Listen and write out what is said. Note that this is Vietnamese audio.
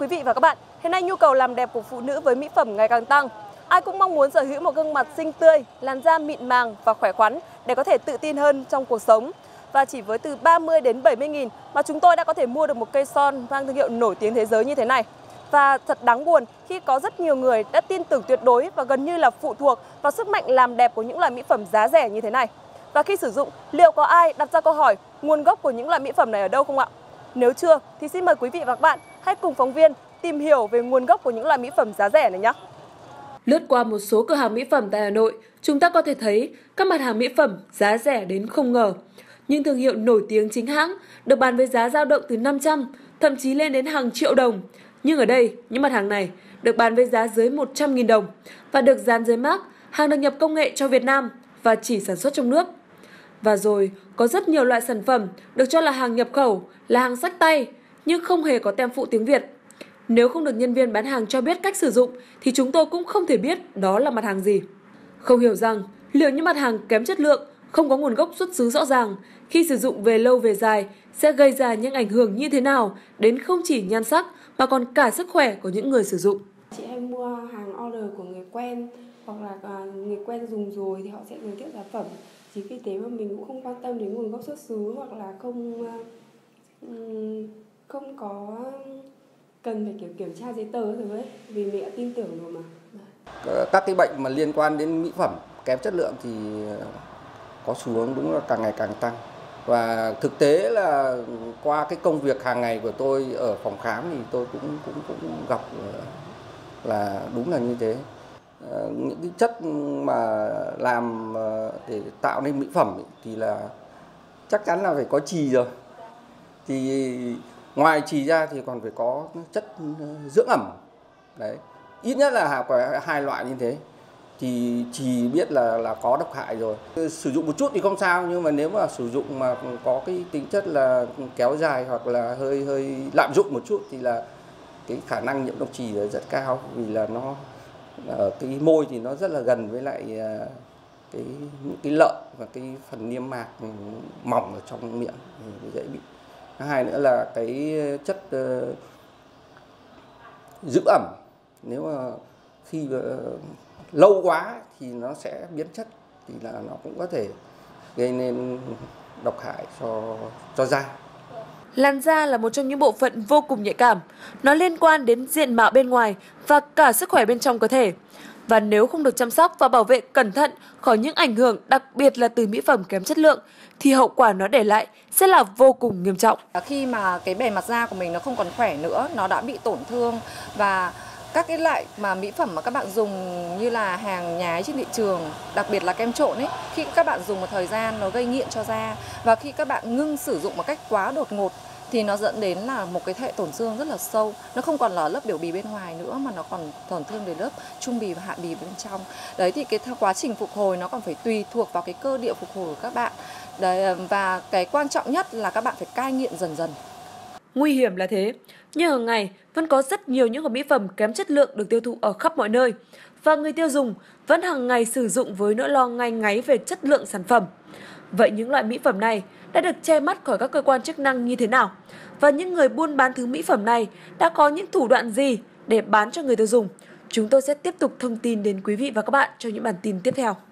quý vị và các bạn, hiện nay nhu cầu làm đẹp của phụ nữ với mỹ phẩm ngày càng tăng. Ai cũng mong muốn sở hữu một gương mặt xinh tươi, làn da mịn màng và khỏe khoắn để có thể tự tin hơn trong cuộc sống. Và chỉ với từ 30 đến 70.000 mà chúng tôi đã có thể mua được một cây son mang thương hiệu nổi tiếng thế giới như thế này. Và thật đáng buồn khi có rất nhiều người đã tin tưởng tuyệt đối và gần như là phụ thuộc vào sức mạnh làm đẹp của những loại mỹ phẩm giá rẻ như thế này. Và khi sử dụng, liệu có ai đặt ra câu hỏi nguồn gốc của những loại mỹ phẩm này ở đâu không ạ? Nếu chưa thì xin mời quý vị và các bạn hãy cùng phóng viên tìm hiểu về nguồn gốc của những loại mỹ phẩm giá rẻ này nhé. Lướt qua một số cửa hàng mỹ phẩm tại Hà Nội, chúng ta có thể thấy các mặt hàng mỹ phẩm giá rẻ đến không ngờ. Những thương hiệu nổi tiếng chính hãng được bán với giá dao động từ 500, thậm chí lên đến hàng triệu đồng. Nhưng ở đây, những mặt hàng này được bán với giá dưới 100.000 đồng và được dán dưới mác hàng được nhập công nghệ cho Việt Nam và chỉ sản xuất trong nước. Và rồi, có rất nhiều loại sản phẩm được cho là hàng nhập khẩu, là hàng xách tay, nhưng không hề có tem phụ tiếng Việt. Nếu không được nhân viên bán hàng cho biết cách sử dụng, thì chúng tôi cũng không thể biết đó là mặt hàng gì. Không hiểu rằng, liệu những mặt hàng kém chất lượng, không có nguồn gốc xuất xứ rõ ràng, khi sử dụng về lâu về dài, sẽ gây ra những ảnh hưởng như thế nào đến không chỉ nhan sắc, mà còn cả sức khỏe của những người sử dụng. Chị hay mua hàng order của người quen, hoặc là người quen dùng rồi thì họ sẽ giới thiệu sản phẩm. Chính vì thế mà mình cũng không quan tâm đến nguồn gốc xuất xứ hoặc là không có cần phải kiểm tra giấy tờ rồi ấy, vì mình đã tin tưởng rồi mà. Các cái bệnh mà liên quan đến mỹ phẩm kém chất lượng thì có xu hướng đúng là càng ngày càng tăng. Và thực tế là qua cái công việc hàng ngày của tôi ở phòng khám thì tôi cũng gặp là đúng là như thế. Những cái chất mà làm để tạo nên mỹ phẩm ấy, thì là chắc chắn là phải có chì rồi. Thì ngoài chì ra thì còn phải có chất dưỡng ẩm. Đấy, ít nhất là có 2 loại như thế. Thì chì biết là có độc hại rồi. Sử dụng một chút thì không sao, nhưng mà nếu mà sử dụng mà có cái tính chất là kéo dài hoặc là hơi lạm dụng một chút thì là cái khả năng nhiễm độc chì rất cao, vì là nó ở cái môi thì nó rất là gần với lại cái lợi và cái phần niêm mạc mỏng ở trong miệng thì dễ bị. Hai nữa là cái chất giữ ẩm, nếu mà khi lâu quá thì nó sẽ biến chất thì là nó cũng có thể gây nên độc hại cho da. Làn da là một trong những bộ phận vô cùng nhạy cảm. Nó liên quan đến diện mạo bên ngoài và cả sức khỏe bên trong cơ thể. Và nếu không được chăm sóc và bảo vệ cẩn thận khỏi những ảnh hưởng, đặc biệt là từ mỹ phẩm kém chất lượng, thì hậu quả nó để lại sẽ là vô cùng nghiêm trọng. Khi mà cái bề mặt da của mình nó không còn khỏe nữa, nó đã bị tổn thương, và các cái loại mà mỹ phẩm mà các bạn dùng như là hàng nhái trên thị trường, đặc biệt là kem trộn ấy, khi các bạn dùng một thời gian nó gây nghiện cho da, và khi các bạn ngưng sử dụng một cách quá đột ngột thì nó dẫn đến là một cái hệ tổn thương rất là sâu. Nó không còn là lớp biểu bì bên ngoài nữa mà nó còn tổn thương đến lớp trung bì và hạ bì bên trong. Đấy, thì cái quá trình phục hồi nó còn phải tùy thuộc vào cái cơ địa phục hồi của các bạn. Đấy, và cái quan trọng nhất là các bạn phải cai nghiện dần dần. Nguy hiểm là thế, nhưng hàng ngày vẫn có rất nhiều những hộp mỹ phẩm kém chất lượng được tiêu thụ ở khắp mọi nơi. Và người tiêu dùng vẫn hàng ngày sử dụng với nỗi lo ngay ngáy về chất lượng sản phẩm. Vậy những loại mỹ phẩm này đã được che mắt khỏi các cơ quan chức năng như thế nào? Và những người buôn bán thứ mỹ phẩm này đã có những thủ đoạn gì để bán cho người tiêu dùng? Chúng tôi sẽ tiếp tục thông tin đến quý vị và các bạn trong những bản tin tiếp theo.